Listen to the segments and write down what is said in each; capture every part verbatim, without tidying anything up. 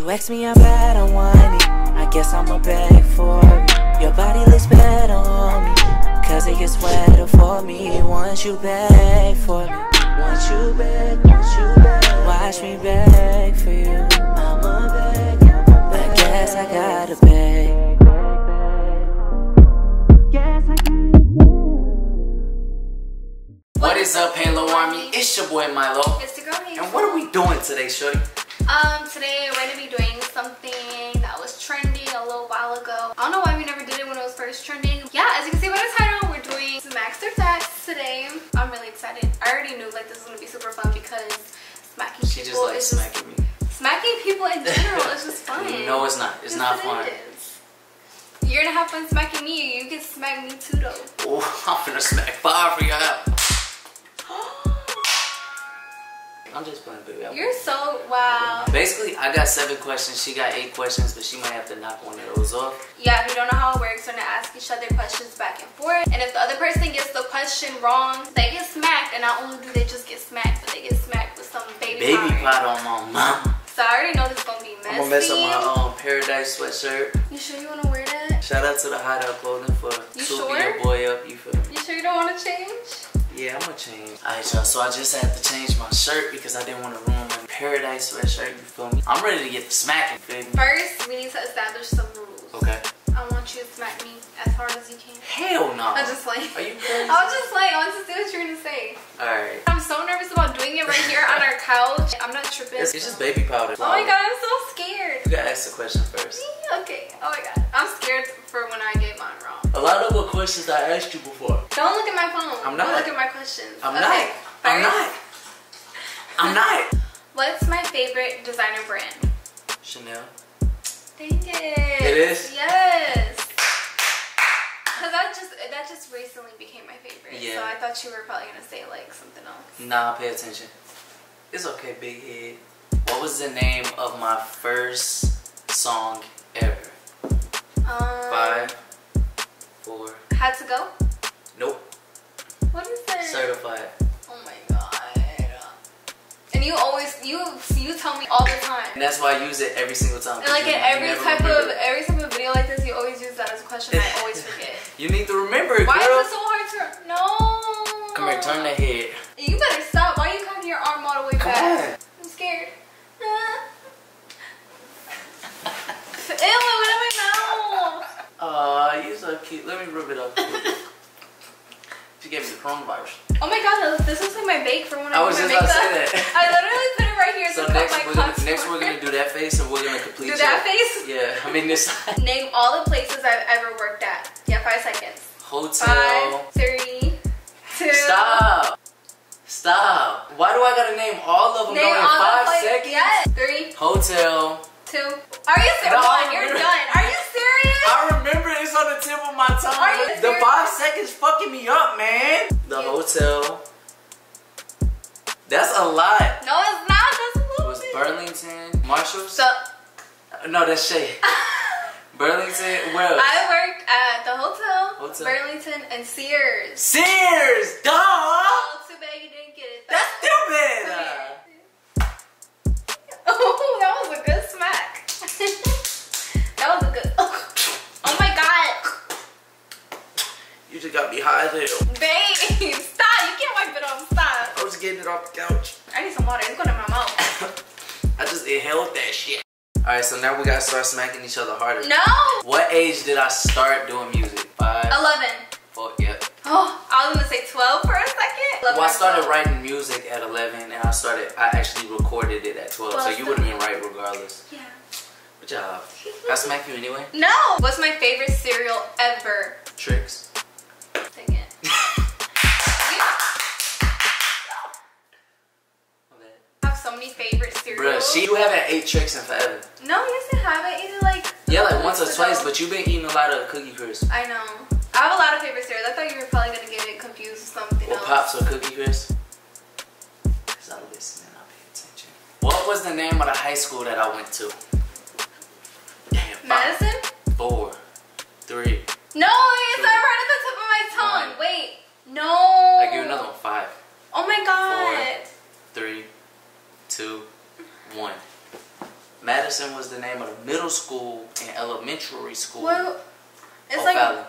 You asked me how bad I want it, I guess I'ma beg for it. Your body looks better on me, cause it gets wetter for me. Once you beg for me, once you beg, once you beg, watch me beg for you. I'ma beg, I'ma beg. I guess I gotta beg. What is up, Halo Army? It's your boy Milo. It's the girl here. And what are we doing today, shorty? Um, today we're gonna be doing something that was trending a little while ago. I don't know why we never did it when it was first trending. Yeah, as you can see by the title, we're doing Smacks or Facts today. I'm really excited. I already knew like this was gonna be super fun because smacking she people just is smacking just me. Smacking people in general is just fun. No, it's not. It's not fun. It is. You're gonna have fun smacking me. You can smack me too, though. Oh, I'm gonna smack fire for y'all. I'm just playing, baby. I'm You're so wow. Basically, I got seven questions. She got eight questions, but she might have to knock one of those off. Yeah, if you don't know how it works, we're gonna ask each other questions back and forth. And if the other person gets the question wrong, they get smacked. And not only do they just get smacked, but they get smacked with some baby, baby pot on my mom. So I already know this is gonna be messy. I'm gonna mess up my um, Paradise sweatshirt. You sure you wanna wear that? Shout out to the Hideout Clothing for you sure? your boy up. You feel me? You sure you don't wanna change? Yeah, I'm gonna change. Alright, y'all, so I just had to change my shirt because I didn't want to ruin my Paradise sweatshirt, you feel me? I'm ready to get the smacking, baby. First, we need to establish some rules. Okay. I want you to smack me as hard as you can. Hell no. I'm just like, are you crazy? I was just like, I want to see what you're gonna say. Alright. I'm so nervous about doing it right here on our couch. I'm not tripping. It's, it's just baby powder. Oh my god, I'm so scared. You gotta ask the question first. Okay, oh my god. I'm scared for when I get mine wrong. A lot of the questions I asked you before. Don't look at my phone. I'm not. Don't look at my questions. I'm okay. not. I'm not. I'm not. What's my favorite designer brand? Chanel. Dang it. It is? Yes. Cause that just that just recently became my favorite. Yeah. So I thought you were probably gonna say like something else. Nah, pay attention. It's okay, big head. What was the name of my first song ever? Um, Five. Four. Had to go? Nope. What is that? Certified. Oh my god. And you always you you tell me all the time. And that's why I use it every single time. And like in every type of every type of video like this, you always use that as a question. I always forget. You need to remember it. Why girl. is it so hard to No. Come here, turn the head. You better stop. Why are you cutting your arm all the way Come back? On. I'm scared. Ew, what am I Aw, uh, you're so cute. Let me rub it up. She gave me the coronavirus. Oh my god, this looks like my bake from when I was I was just about to say that. I literally put it right here. So next we're, gonna, next we're gonna do that face and we're gonna complete Do that face? Yeah, I mean this side. Name all the places I've ever worked at. Yeah, five seconds. Hotel. Five, three, two. Stop. Stop. Why do I gotta name all of them name all in five the seconds? Yes. Three. Hotel. Two. Are you serious? No, One, you're done. Are you serious? I remember it's on the tip of my tongue. Are you serious? The five seconds fucking me up, man. The you. hotel. That's a lot. No, it's not. That's a little It was bit. Burlington. Marshalls? So, no, that's Shea. Burlington, where else? I worked at the hotel, hotel. Burlington, and Sears. Sears, duh! Oh, too bad you didn't get it. Though. That's too bad. Too bad. Oh, that was a good smack. That was a good. Oh, oh my god. You just got me high as hell. Babe, stop. You can't wipe it off. Stop. I was getting it off the couch. I need some water. It's going in my mouth. I just inhaled that shit. Alright, so now we gotta start smacking each other harder. No. What age did I start doing music? Five. Eleven. Four, yep. Oh, I was gonna say twelve for a second. Well, I started writing music at eleven, and I started. I actually recorded it at twelve, so you would have been right regardless. Yeah. Good job. Can I smack you anyway? No. What's my favorite cereal ever? Trix. Dang it. I have so many favorite cereals. Bruh, she you haven't ate Trix in forever. No, yes, I haven't eaten like. Yeah, like once or twice, but you've been eating a lot of Cookie Crisp. I know. I have a lot of favorite cereals. I thought you were probably gonna get it confused with something well, else. Pops or Cookie Crisp? Cause I listen and I pay attention. What was the name of the high school that I went to? Damn, Madison? Five, four, three. No, it's two, not right at the tip of my tongue. One. Wait, no. I give you another one. Five. Oh my god. Four, three, two, one. Madison. Jefferson was the name of the middle school and elementary school. Well, it's O'Fallon. Like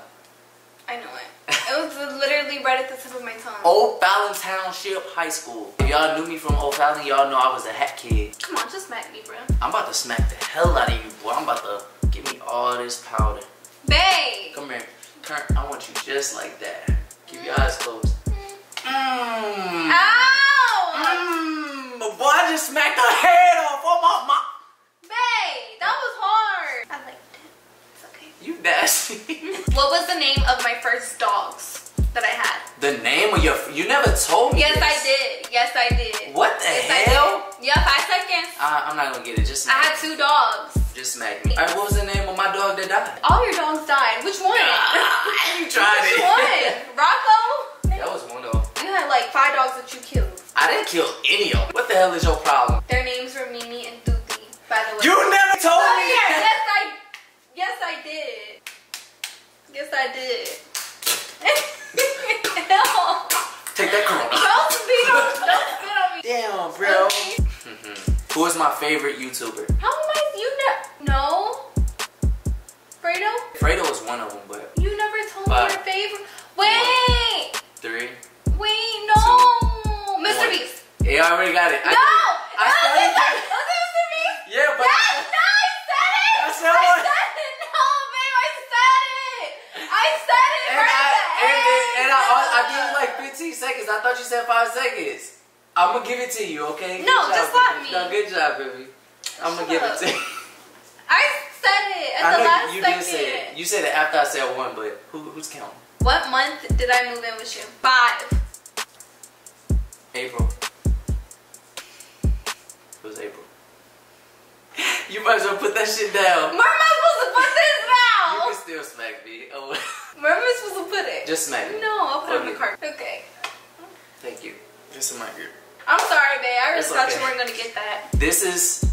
I know it. It was literally right at the tip of my tongue. O'Fallon Township High School. If y'all knew me from O'Fallon, y'all know I was a hat kid. Come on, just smack me, bro. I'm about to smack the hell out of you, boy. I'm about to give me all this powder. Babe! Come here. Turn. I want you just like that. Keep your eyes closed. Mmm. Ow! Mmm. Boy, I just smacked the head off. Oh, my, my. Babe, that was hard. I liked it. It's okay. You nasty. What was the name of my first dogs that I had? The name of your... You never told me. Yes, this. I did. Yes, I did. What the yes, hell? Yep, five seconds. Uh, I'm not going to get it. Just smack I had two dogs. Just smack me. All right, what was the name of my dog that died? All your dogs died. Which one? Uh, you tried Which it. Which one? Rocco? That was one of them. You had like five dogs that you killed. I didn't kill any of them. What the hell is your problem? Their names were Mimi and Tutti, by the way. You never told me that! Yes, I, yes, I did. Yes, I did. Hell. Take that Corona. Don't spit on, don't spit on me. Damn, bro. Mm-hmm. Who is my favorite YouTuber? How am I? You never. No. Fredo? Fredo was one of them, but. You never told five. me your favorite. Wait! One. Three. Wait, no. Two, MrBeast. Hey, I already got it. I no. Did, I no, started it. Like, was it MrBeast? Yeah, but. That, I, no, I said it. That's not I what? said it. No, babe, I said it. I said it. And right I, and, and, and I, I gave you like fifteen seconds. I thought you said five seconds. I'm gonna give it to you, okay? Good no, job, just let me. No, good job, baby. I'm gonna Shut give up. it to you. I said it at I the last you second. Did say it. You said it after I said one, but who, who's counting? What month did I move in with you? Five. April. It was April. You might as well put that shit down. Where am I supposed to put this now? You can still smack me. Oh. Where am I supposed to put it? Just smack me. No, I'll put it on the card. Okay. Thank you. Just in my group. I'm sorry, babe. I just it's thought okay. you weren't going to get that. This is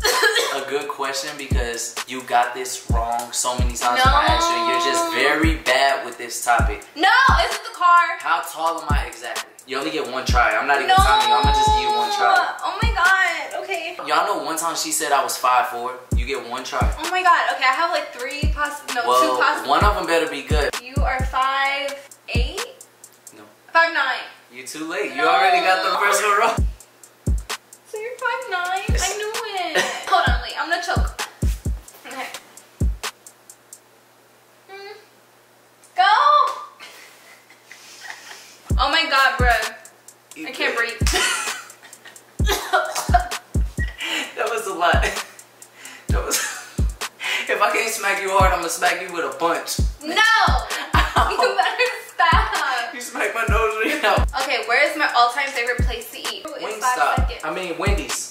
a good question because you got this wrong so many times. No. I asked you. You're just very bad with this topic. No, it's in the car. How tall am I exactly? You only get one try. I'm not even no. timing. I'm going to just give you one try. Oh, my God. Okay. Y'all know one time she said I was five four. You get one try. Oh, my God. Okay, I have like three possible. No, well, two possible. One of them better be good. You are five eight? No. five nine. You're too late. No. You already got the first one wrong. So you're five nine? I knew it. Hold on, wait. I'm gonna choke. Okay. Mm. Go! Oh my god, bruh. You I can't breathe. That was a lot. That was... If I can't smack you hard, I'm gonna smack you with a punch. No! You better stop. You smacked my nose right now. Okay, where is my all-time favorite place to eat? Wingstop. I mean Wendy's.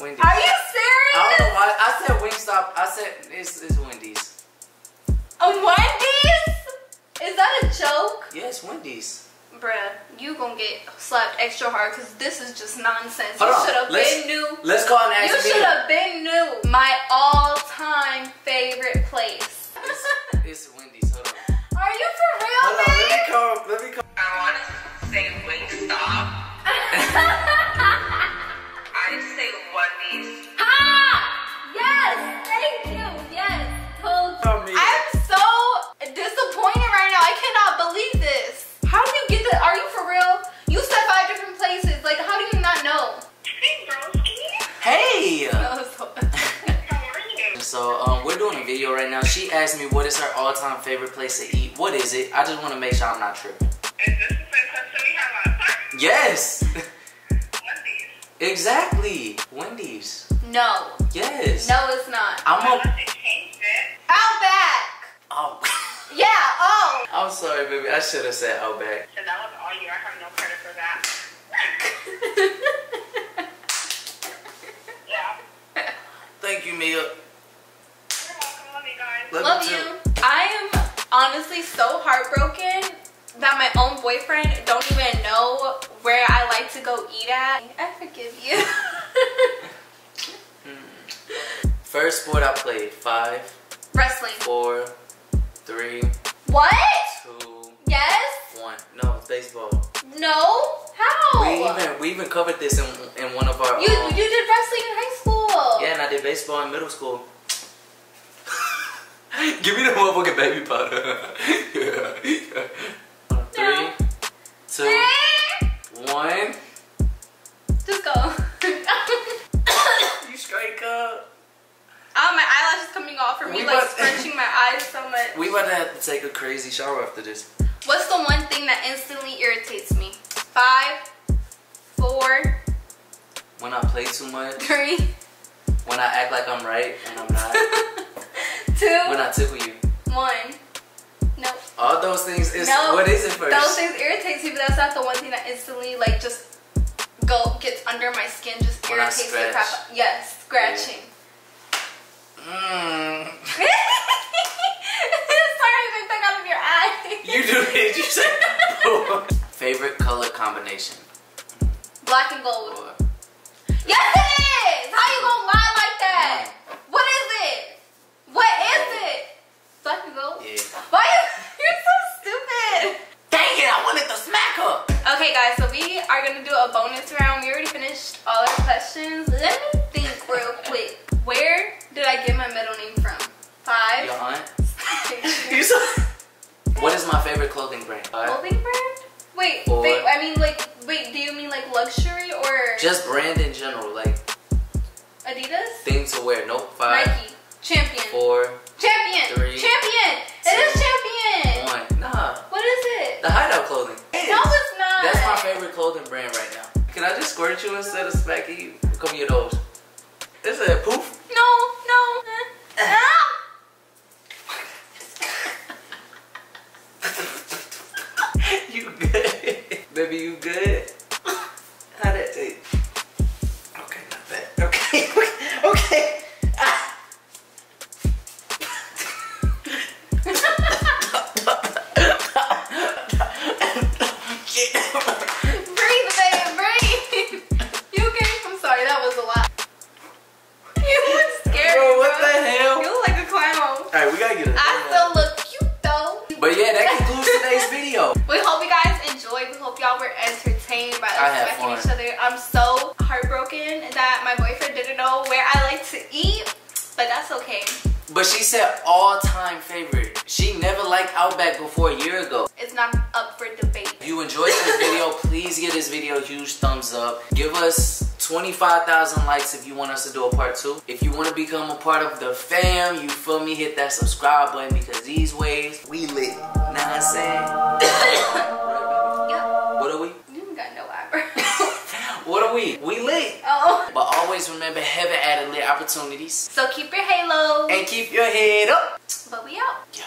Wendy's. Are you serious? I don't know why. I said Wingstop. I said it's, it's Wendy's. A Wendy's? Is that a joke? Yes, yeah, Wendy's. Bruh, you gonna get slapped extra hard because this is just nonsense. Hold you should have been new. Let's go and ask You should have been new. My all-time favorite place. It's, it's Wendy's. Hold on. Are you for real, Hold babe? On, let me come. Let me come. I want to say Wingstop. I say Wendy's. Ha! Yes! Thank you. Yes. Told you. I'm so disappointed right now. I cannot believe this. How do you get that? Are you for real? You said five different places. Like, how do you not know? Hey, broski. Hey. No, so So um, we're doing a video right now. She asked me what is her all-time favorite place to eat. What is it? I just want to make sure I'm not tripping. Is this the place we have on time? Yes. Wendy's. Exactly. Wendy's. No. Yes. No, it's not. I'm gonna change it. Outback. Oh. Yeah. Oh. I'm sorry, baby. I should have said Outback. So that was all you. I have no credit for that. Yeah. Thank you, Mia. Love, Love you. Too. I am honestly so heartbroken that my own boyfriend don't even know where I like to go eat at. I forgive you. mm. First sport I played, five. Wrestling. Four, three. What? Two. Yes. One. No, it's baseball. No? How? We even, we even covered this in, in one of our You own. You did wrestling in high school. Yeah, and I did baseball in middle school. Give me the motherfucking baby powder. Yeah. Yeah. three, two, one. Just go. You straight up. Oh, my eyelashes coming off for me, we like scrunching my eyes so much. We about to have to take a crazy shower after this. What's the one thing that instantly irritates me? five, four. When I play too much. three. When I act like I'm right and I'm not. two. When I tickle you. one. Nope. All those things is nope. What is it first? Those things irritate me, but that's not the one thing that instantly like just go gets under my skin, just when irritates the crap. Yes, scratching. Mmm. Sorry, it back out of your eye. You do it. You said. Favorite color combination? Black and gold. Or yes, it is! How you gonna lie like that? Yeah. What is it? What is it? Black and gold? Yeah. Why are you, you're so stupid? Dang it, I wanted to smack her! Okay guys, so we are gonna do a bonus round. We already finished all our questions. Let me think real quick. Where did I get my middle name from? Five. Your aunt? So what is my favorite clothing brand? Five. Clothing brand? Wait, wait, I mean like, wait, do you mean like luxury or? Just brand in general, like. Adidas? Things to wear, nope, five. Nike, Champion. Four. Champion, three, Champion, two, it is Champion. One, nah. What is it? The Hideout Clothing. It no, it's not. That's my favorite clothing brand right now. Can I just squirt you instead of smacking you? Come here, those. Is it poof? No, no. Ah! You good? Baby, you good? How that taste? Okay, not bad. Okay, okay. Ah. Breathe, baby, breathe. You okay? I'm sorry, that was a lot. You look scary, bro. What bro. The hell? You look like a clown. All right, we gotta get it. I still look cute though. But yeah, that concludes today's video. We hope you guys enjoyed. We hope y'all were entertained by us smacking each other. I'm so heartbroken that my boyfriend didn't know where I like to eat, but that's okay. But she said all-time favorite. She never liked Outback before a year ago. It's not up for debate. If you enjoyed this video, please give this video a huge thumbs up. Give us twenty-five thousand likes if you want us to do a part two. If you want to become a part of the fam, you feel me, hit that subscribe button because these ways, we lit. Know what I'm saying? Right, baby? Yep. What are we? You don't got no eyebrows. What are we? We lit. Oh. But always remember, heaven added lit opportunities. So keep your halo. And keep your head up. But we out. Yeah.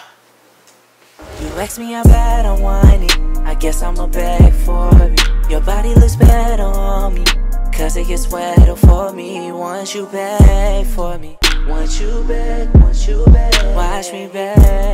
You ask me how bad I'm whining. I guess I'm a bag for it. Your body looks better on me. Cause it gets wetter for me. Once you beg for me. Once you beg, once you beg. Watch me beg.